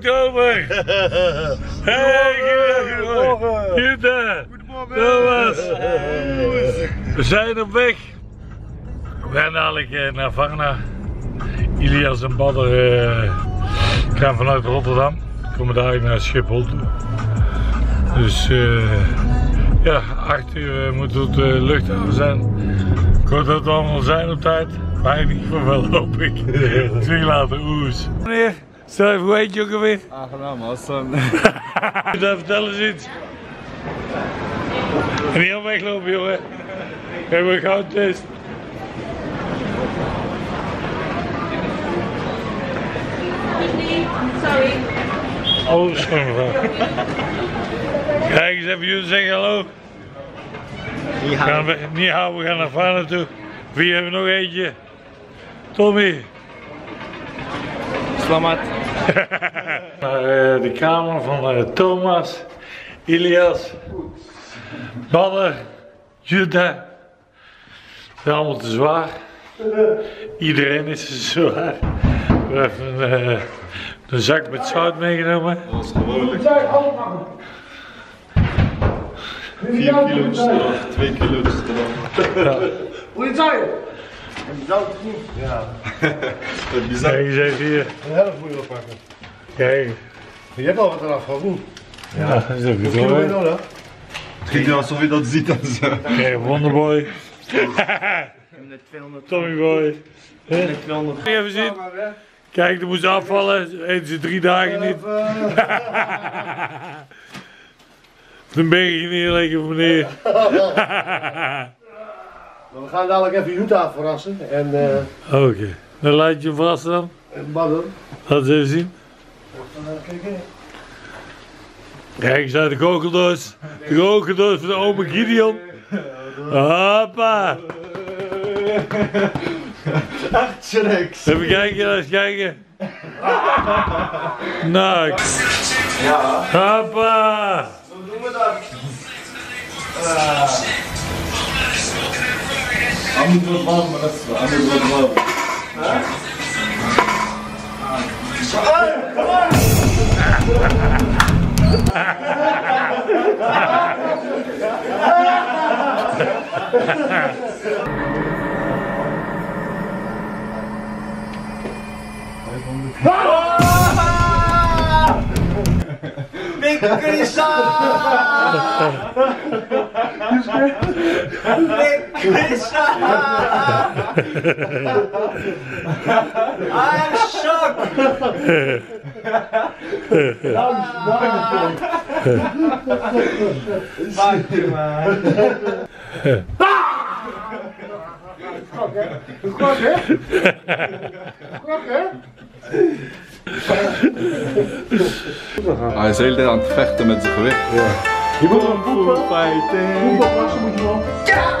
Tommy. Hey, goedemorgen. Judah. Goedemorgen. Thomas. We zijn op weg. We gaan dadelijk naar Varna. Ilias en Badder gaan vanuit Rotterdam. Komen dadelijk naar Schiphol toe. Dus ja, 8 uur moeten we op de luchthaven zijn. Ik hoop dat we allemaal zijn op tijd. Maar in ieder geval wel, hoop ik. 2 later, oes. Meneer, stel even, hoe heet je ook alweer? Aangenaam, Hassan. Dan vertel eens iets. En niet al weglopen, jongen. We hebben een gouden test. Sorry. Oh, sorry mevrouw. Kijk eens even, jullie zeggen hallo. Niet houden. Niet houden, we gaan naar Varna toe. Wie hebben we nog eentje? Tommy. Slamat. Naar de kamer van Thomas, Ilias, Badder, Judah. Het is allemaal te zwaar. Iedereen is te zwaar. We hebben een zak met zout meegenomen. Dat is gewoonlijk. 4 kilo straf, 2 kilo straf. Ja. Hoe is het? En zout is niet. Ja. Kijk eens even hier. Een helft moet je oppakken. Kijk. Je hebt al wat eraf gehad, hoe? Ja, dat is ook goed hoor. Het ging alsof je dat ziet en zo. Kijk, Wonderboy. Tommyboy. Even zien. Kijk, er moest afvallen. Eten ze 3 dagen niet. Dan ben je niet lekker, meneer. We gaan dadelijk even Utah verrassen. Oké. Dan laat je hem verrassen dan? Badden. Laten we even zien. Kijk eens naar de kokeldoos. De kokeldoos van de ome Gideon. Hoppa! Echt schriks. Even kijken, laat eens kijken. Nou. Hoppa! Hoe doen we dat? Hij moet wat warm, maar dat is wel. Hij moet wat warm. Krishna! I am shocked! Fuck you, man. Krok, hè? Krok, hè? Hij is de hele tijd aan het vechten met zijn gewicht. Ja. Je moet hem poepen. Poepen, moet je wel. Ja!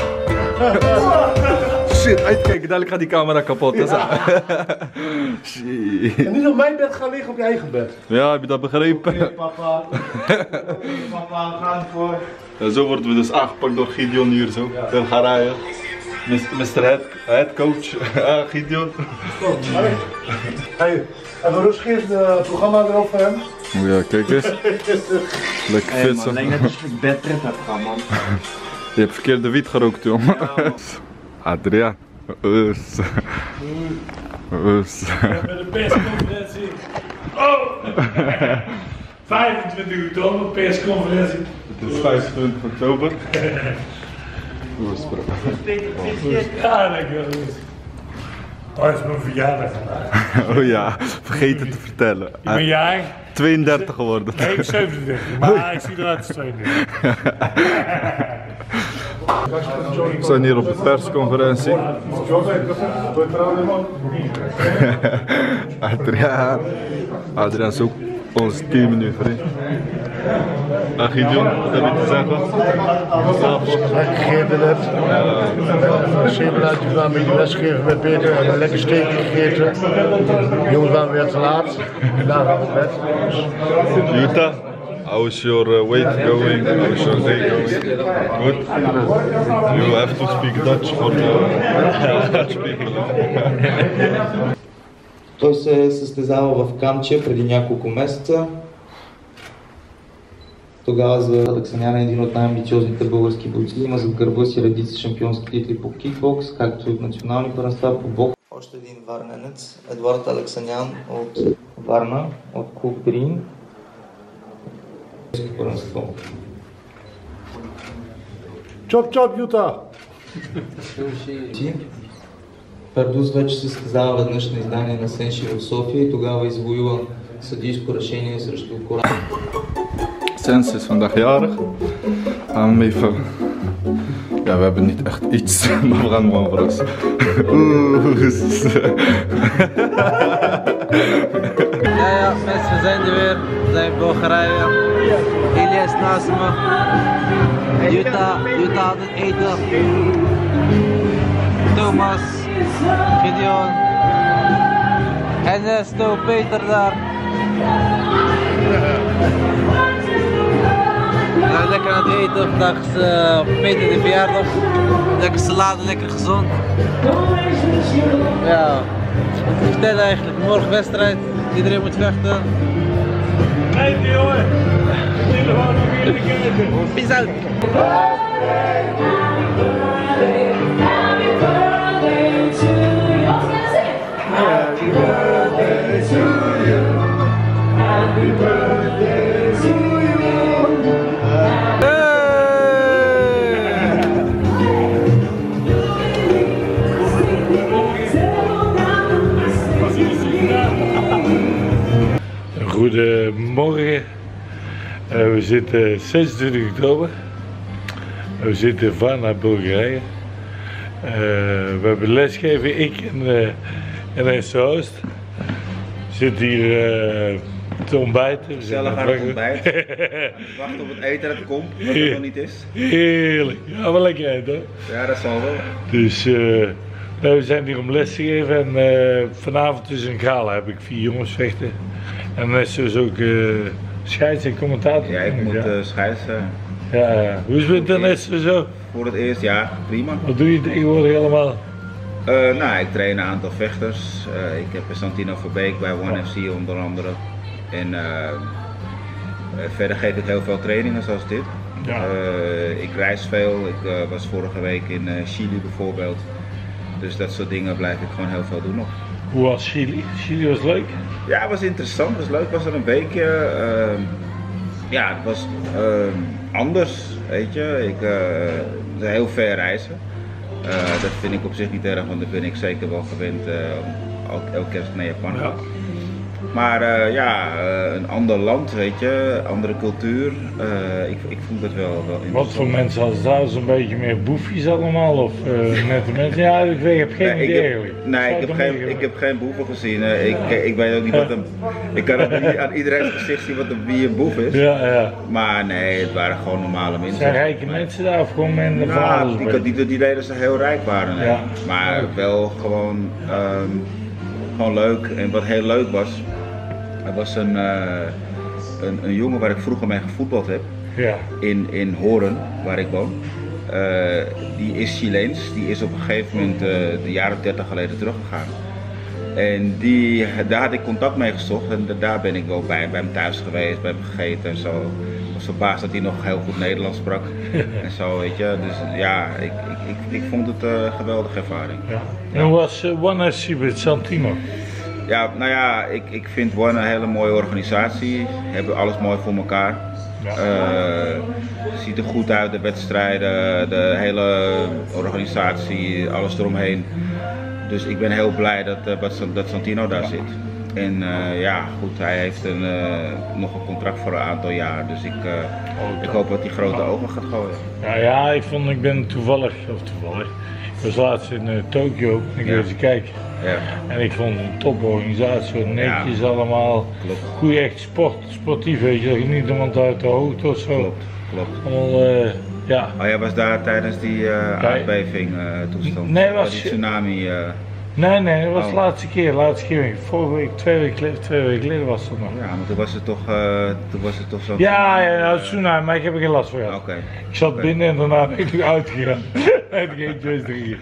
Shit, uitkijken, dadelijk gaat die camera kapot. Ja. Shit. En niet op mijn bed gaan liggen, op je eigen bed. Ja, heb je dat begrepen? Oké, papa. Oké, papa, we gaan ervoor. Ja, zo worden we dus aangepakt door Gideon hier zo. Ja. Ter Garaya. Mr. Headcoach Gideon. Hey, even rustig het programma erop voor hem. Ja, kijk eens. Lekker fit zo. Alleen dat je een bedtrip hebt gaan, man. Je hebt verkeerde wiet gerookt, jongen. Ja. Adria. Us. Us. We hebben de persconferentie. Oh! 25 oktober, persconferentie. Het is 25 oktober. Oest, bro. Ja, lekker. Oh, het is mijn verjaardag vandaag. Oh ja, vergeet het te vertellen. Ik ben jaar 32 geworden. Nee, ik ben 37, maar ik zie eruit als 32. We zijn hier op de persconferentie. Adriaan. Adriaan is ook ons team nu, vriend. En Gideon, wat heb je te zeggen? Lekker gegeten net. Zeepelaartjes waren met de les gegeven met Peter. We hebben lekker steekje gegeten. De jongens waren weer te laat. Daar gaan we het bed. Utah, how is your weight going? How is your day going? Good? You have to speak Dutch for the Dutch speaking. Той се е състезавал в Камче преди няколко месеца. Тогава за Алексанян е един от най-амбициозните български бойци. Има за гърба си редица шампионски титли по кикбокс, както и от национални първенства по бокс. Още един варненец, Едвард Алексанян от Варна, от Куприн. Чоп-чоп, Юта! Пердус вече се състезава веднъж на издание на Сенши в София и тогава извоюва съдийско решение срещу Коран. Sens is vandaag jarig. Even... Ja, we hebben niet echt iets, maar we gaan gewoon voor ons. Ja, mensen, we zijn er weer. We zijn in Bulgarije. Ilias naast me. Utah had het eten. Thomas, Gideon, Ernesto, Peter daar. We zijn lekker aan het eten, vandaag is Peter de verjaardag. Lekker salade, lekker gezond. Ja, vertel eigenlijk, morgen wedstrijd, iedereen moet vechten. Nee, jongen, de telefoon nog hier in de keuken. Peace out. Happy birthday to you. Happy birthday to you. Goedemorgen, we zitten 26 oktober, we zitten in Varna, Bulgarije. We hebben lesgeven, ik en Ernesto Hoost. Zit hier te ontbijten. Zelf aan het ontbijt. Wacht op het eten dat komt, wat er nog niet is. Heerlijk, ja, wel lekker eten hoor. Ja, dat zal wel. Dus, we zijn hier om les te geven en vanavond is een gala, heb ik 4 jongens vechten. En Ernesto is ook scheids en commentator. Ja, ik moet scheids. Ja, hoe is het met Ernesto zo? Voor het eerst, ja, prima. Wat doe je tegenwoordig helemaal? Nou, ik train een aantal vechters. Ik heb Santino Verbeek bij One FC onder andere. En verder geef ik heel veel trainingen zoals dit. Ja. Ik reis veel. Ik was vorige week in Chili bijvoorbeeld. Dus dat soort dingen blijf ik gewoon heel veel doen nog. Hoe was Chili? Chili was leuk? Ja, het was interessant, was leuk. Het was er een weekje. Ja, het was anders, weet je. Ik heel ver reizen. Dat vind ik op zich niet erg, want daar ben ik zeker wel gewend elke kerst naar Japan. Ja. Maar een ander land, weet je, andere cultuur. Ik vond het wel interessant. Wat voor mensen als daar zo'n beetje meer boefjes allemaal? Of met de mensen? Ja, ik heb geen idee eigenlijk. Nee, ik heb geen boeven gezien. Ik weet ook niet wat een... Ik kan ook niet aan iedereen's gezicht zien wie een boef is. Ja, ja. Maar nee, het waren gewoon normale mensen. Zijn rijke mensen daar of gewoon mensen van alles? Ja, die deden ze heel rijk waren. Ja. Maar wel gewoon... Gewoon leuk. En wat heel leuk was, er was een jongen waar ik vroeger mee gevoetbald heb, ja. In Horen, waar ik woon. Die is Chileens, die is op een gegeven moment de jaren 30 geleden teruggegaan. En daar had ik contact mee gezocht en daar ben ik wel bij hem thuis geweest, bij hem gegeten en zo. Ik was verbaasd dat hij nog heel goed Nederlands sprak en zo, weet je. Dus ja, ik vond het een geweldige ervaring. Ja. Ja. En hoe was One FC met Santino? Ja, nou ja, ik vind One een hele mooie organisatie. Hebben alles mooi voor elkaar. Ja. Ziet er goed uit, de wedstrijden, de hele organisatie, alles eromheen. Dus ik ben heel blij dat Santino daar zit. En ja, goed, hij heeft nog een contract voor een aantal jaar, dus ik hoop dat hij grote ogen gaat gooien. Nou ja, ik ben toevallig, ik was laatst in Tokio, ik ging even kijken. Ja. En ik vond het een toporganisatie, netjes allemaal, goed echt sportief, weet je, niet iemand uit de hoogte of zo. Klopt. Allemaal, ja. Oh, jij was daar tijdens die aardbeving toestand? Nee, was die tsunami? Nee, nee, dat was de laatste keer. Vorige week, twee weken geleden was het nog. Ja, maar toen was het toch, zo. Ja, ja, tsunami, maar ik heb er geen last van gehad. Okay. Ik zat binnen en daarna ben ik uitgegaan. En geen 2, 3 keer.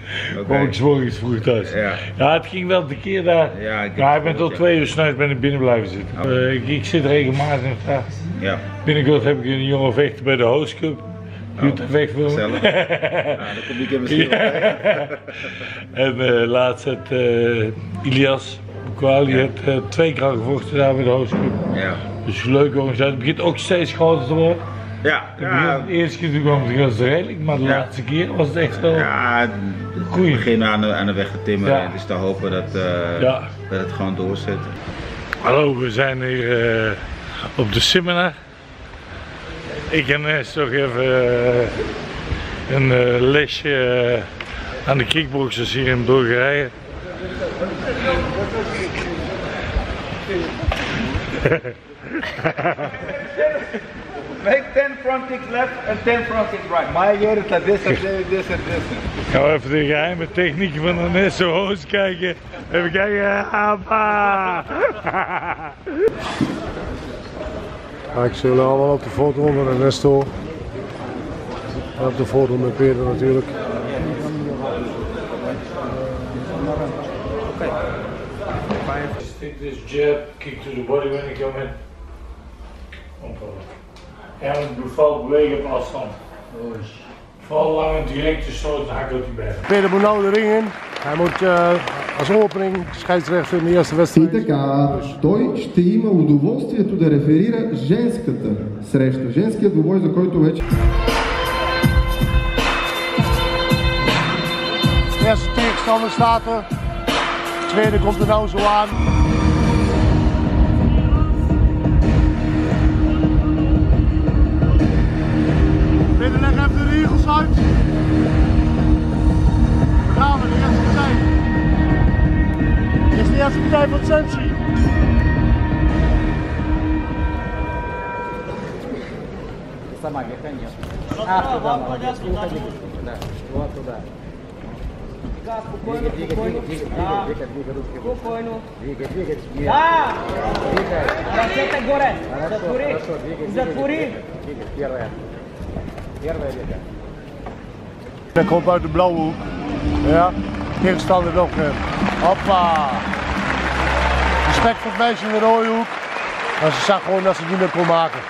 Kom ik 's morgens vroeg thuis. Ja. Ja, het ging wel de keer daar. Ja, ik ben tot 2 uur s'nachts binnen blijven zitten. Okay. Ik zit regelmatig in het taart. Ja. Binnenkort heb ik een jonge vechter bij de Hoost Cup. Judah vecht voor me. Ja, dat komt niet misschien wel bij. En laatst had Ilias Kwali twee keer gevochten daar bij de Hoost Cup. Ja. Dus leuke organisatie. Het begint ook steeds groter te worden. Ja, de eerste keer toen kwam het redelijk, maar de laatste keer was het echt wel. Ja, het begin aan de weg te timmeren. Ja. Dus te hopen dat, dat het gewoon doorzet. Hallo, we zijn hier op de seminar. Ik en Nes toch even een lesje aan de kickboxers hier in Bulgarije. Make 10 front kicks left and 10 front kicks right. Maar jij doet dat this. Gaan we even de geheime techniek van Ernesto Hoost kijken. Even kijken. Abba! Kijk, ze willen allemaal op de foto met Ernesto. En op de foto met Peter natuurlijk. Just take this jab, kick to the body when you come in. En bevalt bewegen op afstand. Vooral lang en direct de stoot en hak op die berg. Peter moet nou de ring in. Hij moet als opening scheidsrechter in de eerste wedstrijd. Така, той ще има удоволствието да реферира женската среща. Женският двубой, за който вече... De eerste tegenstander staat er. De tweede komt er nou zo aan. Peter, leg even de regels uit. Daar gaan we, de eerste partij. Dit is de eerste partij van Sensi. Dat komt uit de blauwe hoek. Ja, tegenstander nog. Hoppa! Respect voor het meisje in de rode hoek. Maar ze zag gewoon dat ze het niet meer kon maken.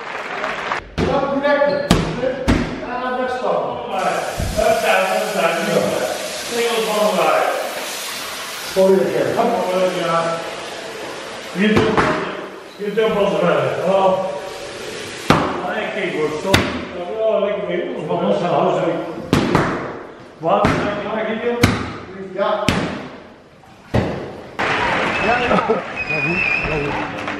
Wat? Ja. Ja, ja.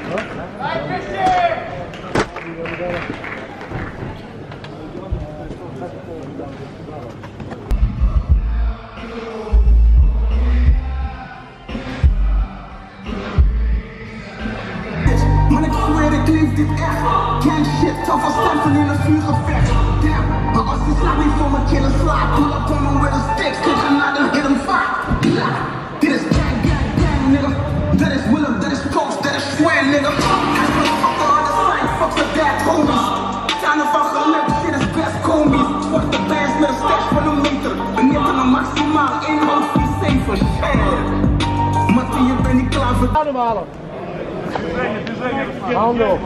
Ademhalen. Handen op.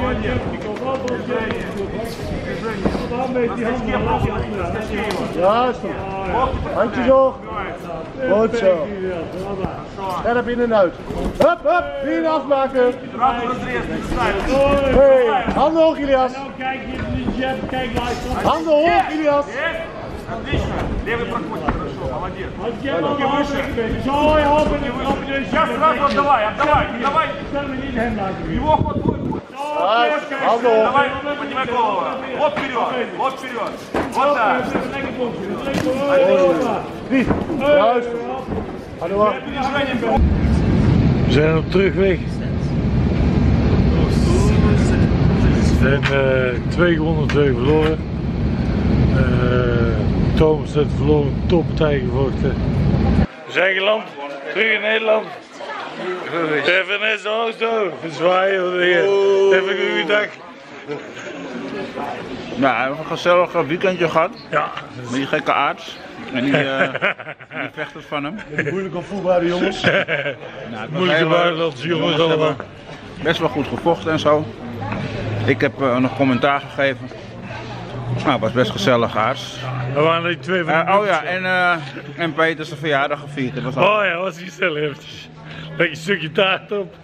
Ja, is goed. Handjes hoog. Goed zo. Scherp in en uit. Hup, hup. Hier afmaken. Hey, handen hoog, Ilias. Handen hoog, Ilias. Отлично! Левый проходит, хорошо, молодец. Руки выше. Сейчас сразу отдавай. Его ход будет. Давай, поднимай голову. Вот вперед. Вот так. We zijn op terugweg. We zijn 2 ronden verloren. Thomas heeft verloren, toppartij gevochten. zijn geland, terug in Nederland. Even Ernesto Hoost zwaaien of dingen. Even een goede dag. Nou, we hebben een gezellig weekendje gehad. Ja. Met die gekke Aerts. En die vechters van hem. Moeilijk opvoedbare jongens. Nou, moeilijke buitenlandse jongens allemaal. Best wel goed gevochten en zo. Ik heb nog commentaar gegeven. Nou, het was best gezellig, Aerts. Er waren die twee van en Peter zijn verjaardag gevierd. Dat was al... Oh ja, was gezellig. Leg een stukje taart op.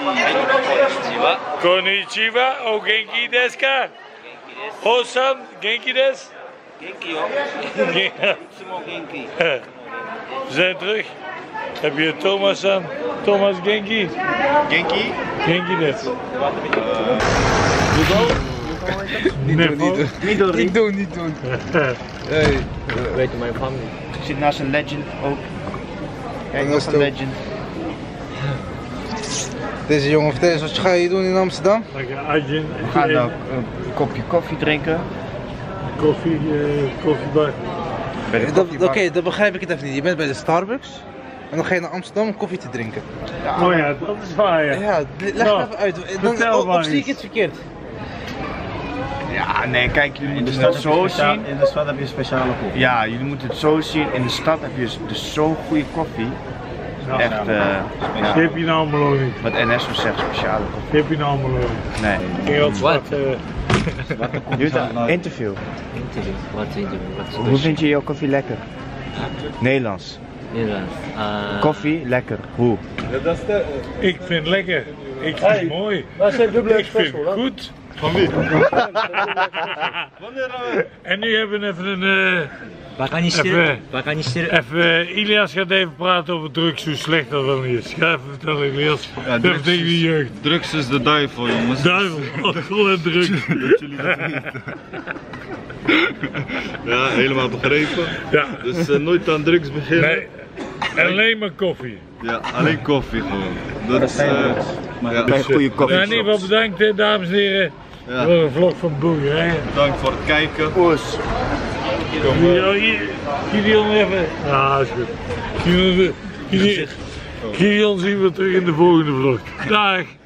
Konnichiwa. Konnichiwa, o genki desu ka? Ho-san, genki desu? Genki hoor. Genki. We zijn terug. Heb je Thomas aan? Thomas Genki? Genki? Genki desu. Niet doen. Hey. Weet je mijn familie? Ik zit naast een legend ook. Kijk, dat is een legend. Deze jongen, vertel eens, wat ga je doen in Amsterdam? We gaan nou een kopje koffie drinken. Koffiebar. Oké, dat begrijp ik het even niet. Je bent bij de Starbucks en dan ga je naar Amsterdam om koffie te drinken. Ja. Oh ja, dat is waar ja. Ja, leg het even uit. Dan zie ik het verkeerd. Ja, nee, kijk, jullie moeten het zo zien. In de stad heb je speciale koffie. Ja, jullie moeten het zo zien. In de stad heb je dus zo'n goede koffie. Ja, echt, ja. Heb je nou beloning? Wat NS zegt speciale koffie. Heb je nou beloning? Nee. Wat? Judah, interview. Hoe vind je jouw koffie lekker? Nederlands. Nederlands. Koffie lekker. Hoe? Ik vind het lekker. Ik vind het mooi. Ik vind het goed. Van wie? En nu hebben we even een... Even Ilias gaat even praten over drugs, hoe slecht dat wel niet is. Ga even vertellen Ilias, ja, drugs tegen die jeugd. Drugs is de duivel jongens. Duivel, alcohol en drugs. Dat jullie dat weten. Ja, helemaal begrepen. Ja. Dus nooit aan drugs beginnen. Nee. En alleen maar koffie. Ja, alleen koffie gewoon. Dat is maar ja, dus, goede koffie. Nou, in ieder geval bedankt dames en heren voor een vlog van Bulgarije. Bedankt voor het kijken. Oes. Gideon even. Ja, is goed. Gideon zien we terug in de volgende vlog. Dag.